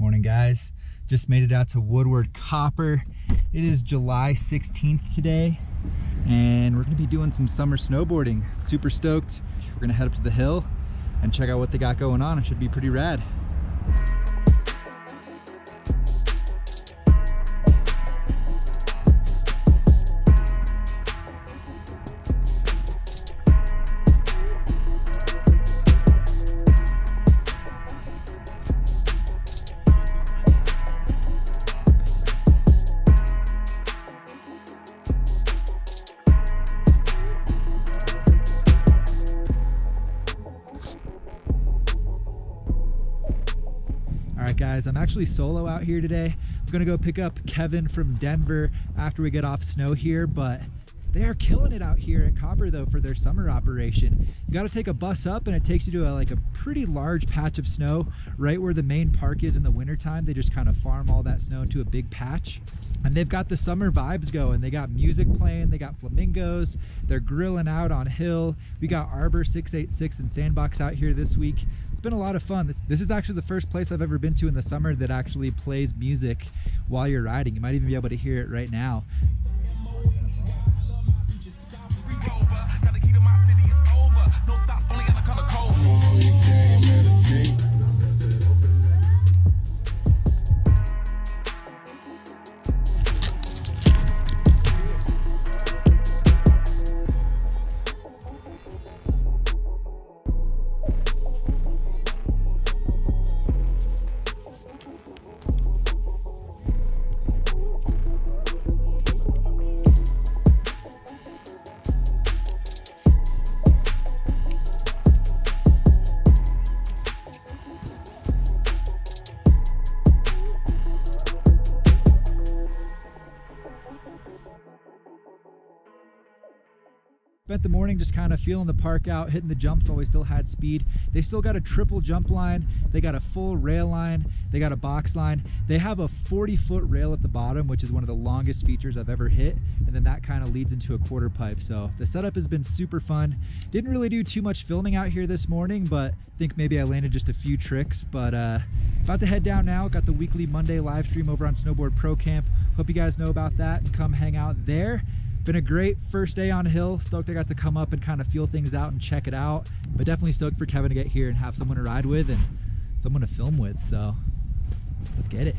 Morning, guys. Just made it out to Woodward Copper. It is July 16th today, and we're gonna be doing some summer snowboarding. Super stoked. We're gonna head up to the hill and check out what they got going on. It should be pretty rad. Guys, I'm actually solo out here today. I'm gonna go pick up Kevin from Denver after we get off snow here, but they are killing it out here at Copper though for their summer operation. You gotta take a bus up and it takes you to like a pretty large patch of snow right where the main park is in the wintertime. They just kind of farm all that snow into a big patch. And they've got the summer vibes going. They got music playing, they got flamingos, they're grilling out on hill. We got Arbor 686 and Sandbox out here this week. It's been a lot of fun. This is actually the first place I've ever been to in the summer that actually plays music while you're riding. You might even be able to hear it right now. Spent the morning just kind of feeling the park out, hitting the jumps while we still had speed. They still got a triple jump line, they got a full rail line, they got a box line. They have a 40-foot rail at the bottom, which is one of the longest features I've ever hit, and then that kind of leads into a quarter pipe. So the setup has been super fun. Didn't really do too much filming out here this morning, but I think maybe I landed just a few tricks, but about to head down now. Got the weekly Monday live stream over on Snowboard Pro Camp. Hope you guys know about that and come hang out there. Been a great first day on hill. Stoked I got to come up and kind of feel things out and check it out, but definitely stoked for Kevin to get here and have someone to ride with and someone to film with, so let's get it.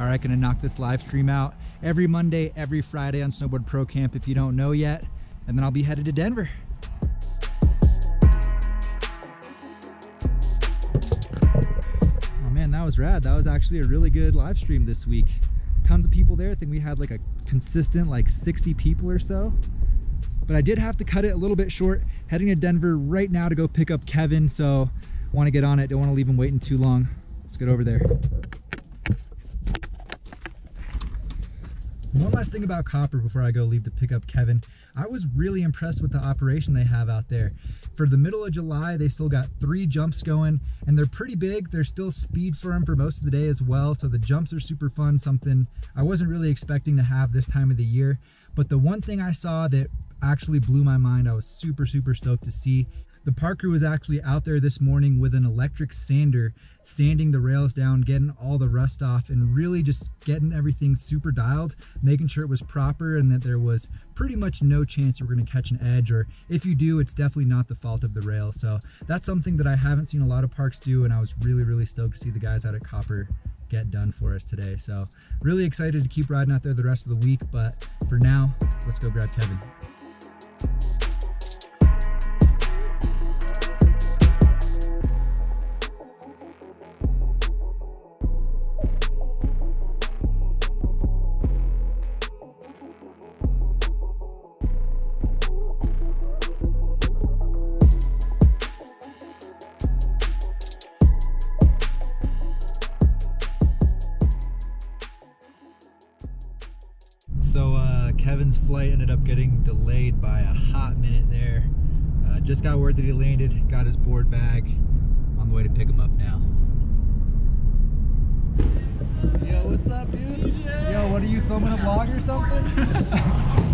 Alright, gonna knock this live stream out every Monday, every Friday on Snowboard Pro Camp if you don't know yet, and then I'll be headed to Denver. Oh man, that was rad. That was actually a really good live stream this week. Tons of people there. I think we had like a consistent like 60 people or so. But I did have to cut it a little bit short. Heading to Denver right now to go pick up Kevin, so want to get on it. Don't want to leave him waiting too long. Let's get over there. One last thing about Copper before I go leave to pick up Kevin. I was really impressed with the operation they have out there. For the middle of July, they still got 3 jumps going, and they're pretty big. There's still speed firm for most of the day as well, so the jumps are super fun, something I wasn't really expecting to have this time of the year. But the one thing I saw that actually blew my mind, I was super stoked to see. The park crew was actually out there this morning with an electric sander, sanding the rails down, getting all the rust off, and really just getting everything super dialed, making sure it was proper and that there was pretty much no chance you were going to catch an edge, or if you do, it's definitely not the fault of the rail. So that's something that I haven't seen a lot of parks do, and I was really stoked to see the guys out at Copper get done for us today. So really excited to keep riding out there the rest of the week, but for now, let's go grab Kevin. So Kevin's flight ended up getting delayed by a hot minute there. Just got word that he landed, got his board back, long way to pick them up now. Yo, what's up, dude? TJ. Yo, what are you filming, a vlog or something?